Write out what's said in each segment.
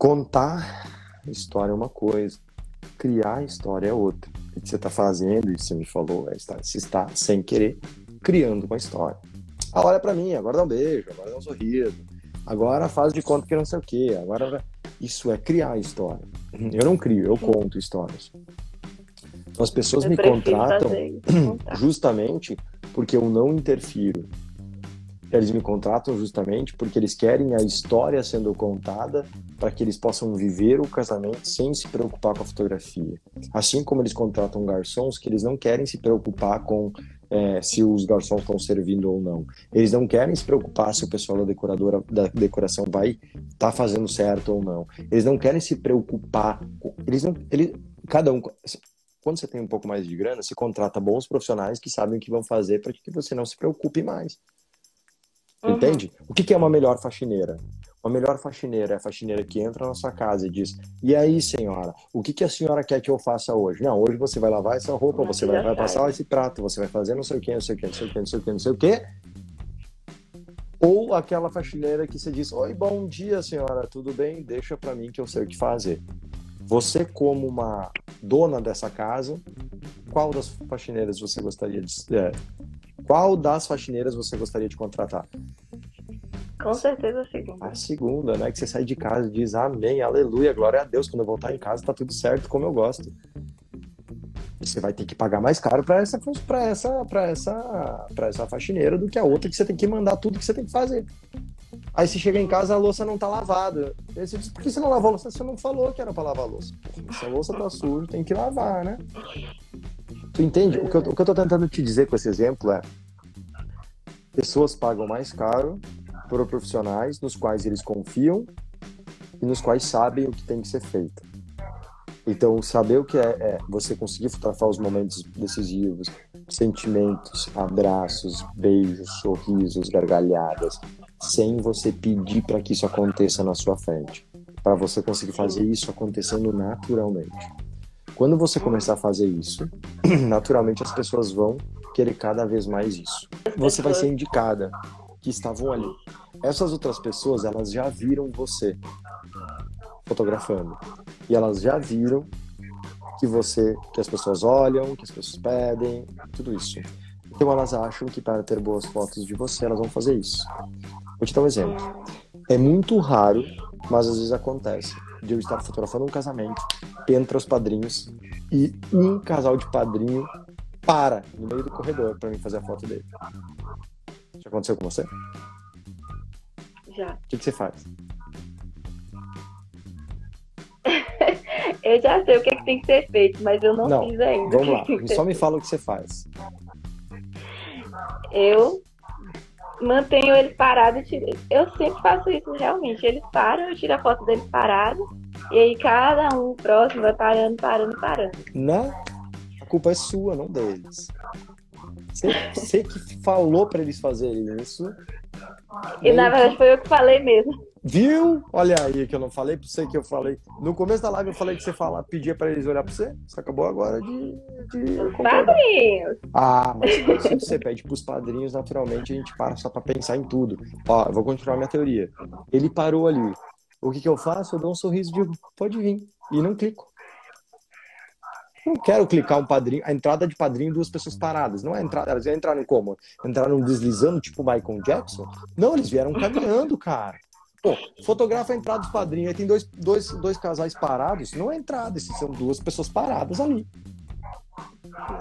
Contar história é uma coisa, criar história é outra. O que você está fazendo, e você me falou, é se está, sem querer, criando uma história. A hora é para mim, agora dá um beijo, agora dá um sorriso, agora faz de conta que não sei o quê, agora... Isso é criar história. Eu não crio, eu conto histórias. Então, as pessoas me contratam justamente porque eu não interfiro. Eles me contratam justamente porque eles querem a história sendo contada para que eles possam viver o casamento sem se preocupar com a fotografia. Assim como eles contratam garçons que eles não querem se preocupar com se os garçons estão servindo ou não. Eles não querem se preocupar se o pessoal da decoração vai estar fazendo certo ou não. Eles não querem se preocupar. Cada um... Quando você tem um pouco mais de grana, você contrata bons profissionais que sabem o que vão fazer para que você não se preocupe mais. Entende? O que é uma melhor faxineira? Uma melhor faxineira é a faxineira que entra na sua casa e diz: e aí, senhora, o que a senhora quer que eu faça hoje? Não, hoje você vai lavar essa roupa, você vai passar esse prato, você vai fazer não sei o que, não sei o que, não sei o que, não sei o que, não sei o que. Ou aquela faxineira que você diz: oi, bom dia, senhora, tudo bem? Deixa pra mim que eu sei o que fazer. Você, como uma dona dessa casa, qual das faxineiras você gostaria de... Qual das faxineiras você gostaria de contratar? Com certeza a segunda. A segunda, né? Que você sai de casa e diz: amém, aleluia, glória a Deus, quando eu voltar em casa tá tudo certo como eu gosto. Você vai ter que pagar mais caro pra essa faxineira do que a outra que você tem que mandar tudo que você tem que fazer. Aí você chega em casa, a louça não tá lavada. Aí você diz: por que você não lavou a louça? Você não falou que era pra lavar a louça. Se a louça tá suja, tem que lavar, né? Tu entende? O que eu tô tentando te dizer com esse exemplo é: pessoas pagam mais caro por profissionais nos quais eles confiam e nos quais sabem o que tem que ser feito. Então, saber o que é você conseguir fotografar os momentos decisivos, sentimentos, abraços, beijos, sorrisos, gargalhadas, sem você pedir para que isso aconteça na sua frente, para você conseguir fazer isso acontecendo naturalmente. Quando você começar a fazer isso, naturalmente as pessoas vão querer cada vez mais isso. Você vai ser indicada que estavam ali. Essas outras pessoas, elas já viram você fotografando. E elas já viram que as pessoas olham, que as pessoas pedem, tudo isso. Então elas acham que para ter boas fotos de você, elas vão fazer isso. Vou te dar um exemplo. É muito raro, mas às vezes acontece, de eu estar fotografando um casamento, entra os padrinhos e um casal de padrinho para no meio do corredor para mim fazer a foto dele. Já aconteceu com você? Já. O que você faz? Eu já sei o que tem que ser feito, mas eu não fiz ainda. Vamos lá, só me fala o que você faz. Eu mantenho ele parado e tiro. Eu sempre faço isso, realmente. Eles param, eu tiro a foto dele parado. E aí cada um próximo vai parando. Não, a culpa é sua, não deles. Você que falou pra eles fazerem isso. E na verdade foi eu que falei mesmo. Viu? Olha aí que eu não falei pra você, que eu falei. No começo da live eu falei que pedia pra eles olhar pra você. Você acabou agora de os padrinhos. Ah, mas se você pede pros padrinhos, naturalmente a gente para só pra pensar em tudo. Ó, eu vou continuar minha teoria. Ele parou ali. O que eu faço? Eu dou um sorriso e digo: pode vir. E não clico. Não quero clicar um padrinho. A entrada de padrinho, duas pessoas paradas. Não é entrada. Elas entraram como? Entraram deslizando, tipo Michael Jackson? Não, eles vieram caminhando, cara. Pô, fotografa a entrada dos padrinhos. Aí tem dois casais parados. Não é entrada. Esses são duas pessoas paradas ali.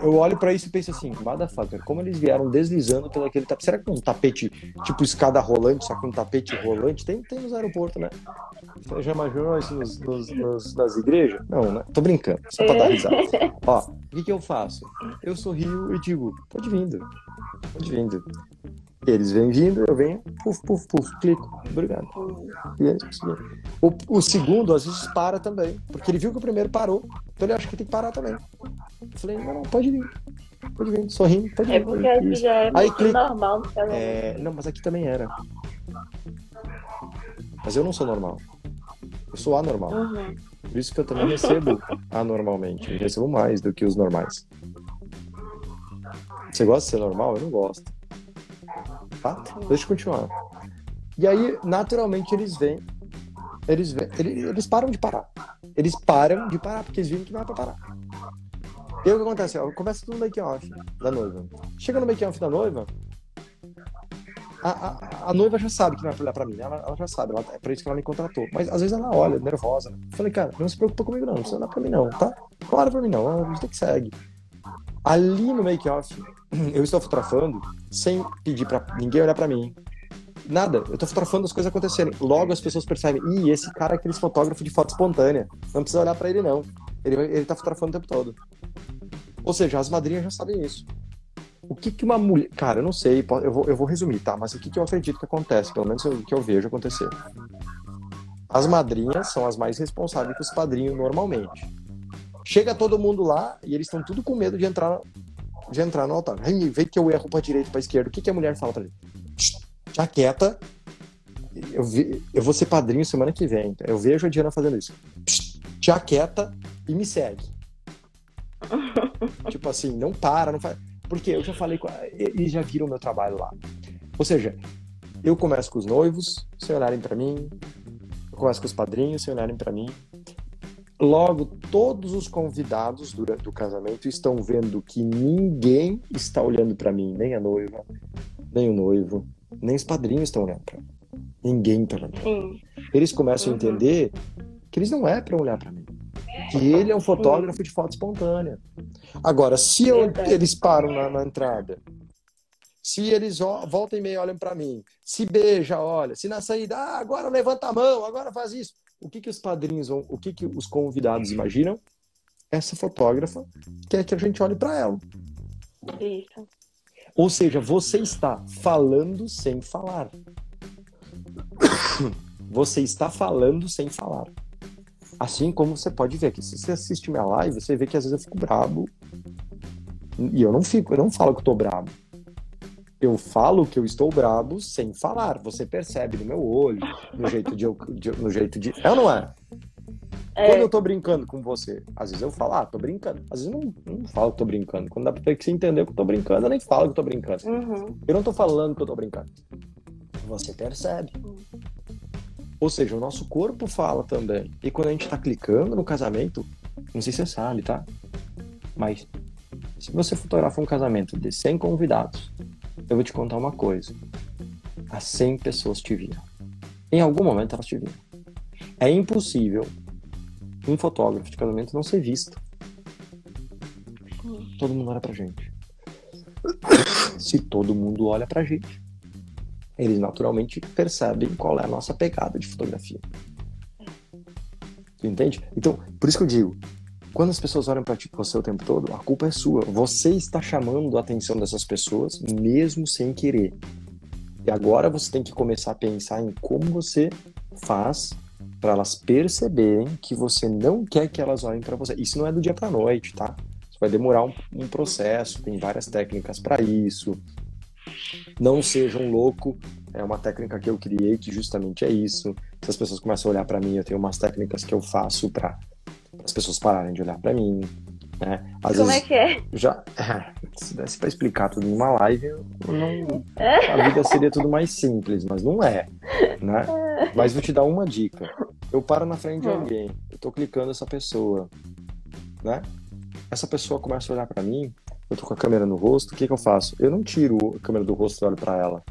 Eu olho pra isso e penso assim: motherfucker, como eles vieram deslizando pelo aquele tapete. Será que é um tapete tipo escada rolante, só que um tapete rolante? Tem nos aeroportos, né? Você já imaginou isso nas igrejas? Não, né? Tô brincando, só pra dar risada. Ó, o que eu faço? Eu sorrio e digo: pode vindo. Eles vêm vindo, eu venho, puf, clico, obrigado. O segundo, às vezes, para também, porque ele viu que o primeiro parou, então ele acha que tem que parar também. Eu falei: não, pode vir, sorrindo, pode vir. É porque aqui já é muito normal. Não, mas aqui também era. Mas eu não sou normal. Eu sou anormal. Uhum. Por isso que eu também recebo anormalmente. Eu recebo mais do que os normais. Você gosta de ser normal? Eu não gosto. Tá? Deixa eu continuar. E aí, naturalmente, eles vêm Eles param de parar. Eles param de parar, porque eles viram que não é pra parar. E aí o que acontece? Ó, começa tudo no make-off da noiva. Chega no make-off da noiva, a noiva já sabe que não vai olhar pra mim. Ela já sabe, é pra isso que ela me contratou. Mas às vezes ela olha, nervosa. Eu falei, cara, não se preocupa comigo não, não precisa olhar pra mim não, tá? Não olha pra mim não, a gente tem que segue. Ali no make-off, eu estou fotografando sem pedir pra ninguém olhar pra mim. Nada, eu tô fotografando as coisas acontecerem. Logo as pessoas percebem, ih, esse cara é aquele fotógrafo de foto espontânea. Não precisa olhar pra ele não. Ele tá fotografando o tempo todo. Ou seja, as madrinhas já sabem isso. O que que uma mulher... Cara, eu não sei, eu vou resumir, tá? Mas o que que eu acredito que acontece? Pelo menos o que eu vejo acontecer. As madrinhas são as mais responsáveis que os padrinhos normalmente. Chega todo mundo lá e eles estão tudo com medo de entrar no altar. Vem que eu erro pra direita, pra esquerda. O que que a mulher fala pra ele? Já quieta. Eu vou ser padrinho semana que vem. Eu vejo a Diana fazendo isso. Já quieta e me segue. Tipo assim, não para, não faz... Porque eu já falei com... Eles já viram o meu trabalho lá. Ou seja, eu começo com os noivos, sem olharem pra mim. Eu começo com os padrinhos, sem olharem pra mim. Logo, todos os convidados do casamento estão vendo que ninguém está olhando pra mim. Nem a noiva, nem o noivo, nem os padrinhos estão olhando pra mim. Ninguém está olhando pra mim. Eles começam a entender que eles não é pra olhar pra mim. Que ele é um fotógrafo de foto espontânea. Agora, se eles param na entrada, se eles voltam e meia olham pra mim, se beija, olha, se na saída, agora levanta a mão, agora faz isso. O que que os padrinhos vão, o que que os convidados imaginam? Essa fotógrafa quer que a gente olhe pra ela. Isso. Ou seja, você está falando sem falar. Você está falando sem falar. Assim como você pode ver que se você assiste minha live, você vê que às vezes eu fico brabo. E eu não falo que eu tô brabo. Eu falo que eu estou brabo sem falar. Você percebe no meu olho, no jeito de... É ou não é? Quando eu tô brincando com você, às vezes eu falo, tô brincando. Às vezes eu não falo que tô brincando. Quando dá pra você entender que eu tô brincando, eu nem falo que eu tô brincando. Uhum. Eu não tô falando que eu tô brincando. Você percebe. Ou seja, o nosso corpo fala também. E quando a gente tá clicando no casamento, não sei se você sabe, tá? Mas se você fotografa um casamento de 100 convidados, eu vou te contar uma coisa. As 100 pessoas te viram. Em algum momento elas te viram. É impossível um fotógrafo de casamento não ser visto. Todo mundo olha pra gente. Se todo mundo olha pra gente, eles naturalmente percebem qual é a nossa pegada de fotografia. Tu entende? Então, por isso que eu digo, quando as pessoas olham pra você o tempo todo, a culpa é sua. Você está chamando a atenção dessas pessoas, mesmo sem querer. E agora você tem que começar a pensar em como você faz pra elas perceberem que você não quer que elas olhem pra você. Isso não é do dia pra noite, tá? Isso vai demorar um processo, tem várias técnicas pra isso. Não seja um louco, é uma técnica que eu criei que justamente é isso. Se as pessoas começam a olhar pra mim, eu tenho umas técnicas que eu faço pra as pessoas pararem de olhar pra mim, né? Às Como vezes, é que é? Se desse pra explicar tudo numa live, a vida seria tudo mais simples, mas não é, né? Mas vou te dar uma dica. Eu paro na frente de alguém, eu tô clicando essa pessoa, né? Essa pessoa começa a olhar pra mim, eu tô com a câmera no rosto, o que que eu faço? Eu não tiro a câmera do rosto e olho pra ela.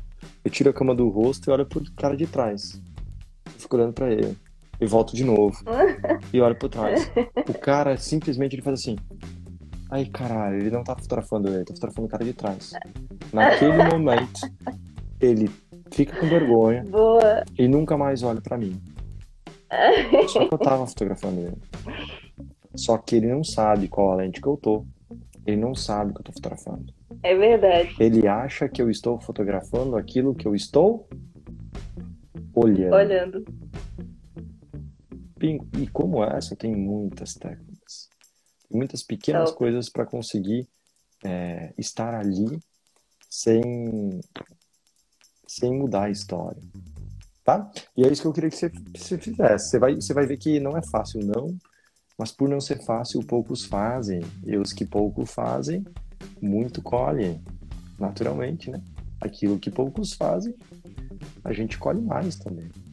Eu tiro a câmera do rosto e olho pro cara de trás. Eu fico olhando pra ele. E volto de novo. E olho pro trás. O cara simplesmente ele faz assim. Ai, caralho, ele não tá fotografando ele, tá fotografando o cara de trás. Naquele momento, ele fica com vergonha. Boa. E nunca mais olha pra mim. Só que eu tava fotografando ele. Só que ele não sabe qual a lente que eu tô. Ele não sabe que eu tô fotografando. É verdade. Ele acha que eu estou fotografando aquilo que eu estou olhando. E como essa, tem muitas técnicas. Muitas pequenas coisas para conseguir estar ali sem mudar a história. Tá? E é isso que eu queria que você fizesse. Você vai ver que não é fácil, não. Mas por não ser fácil, poucos fazem. E os que pouco fazem, muito colhem. Naturalmente, né? Aquilo que poucos fazem, a gente colhe mais também.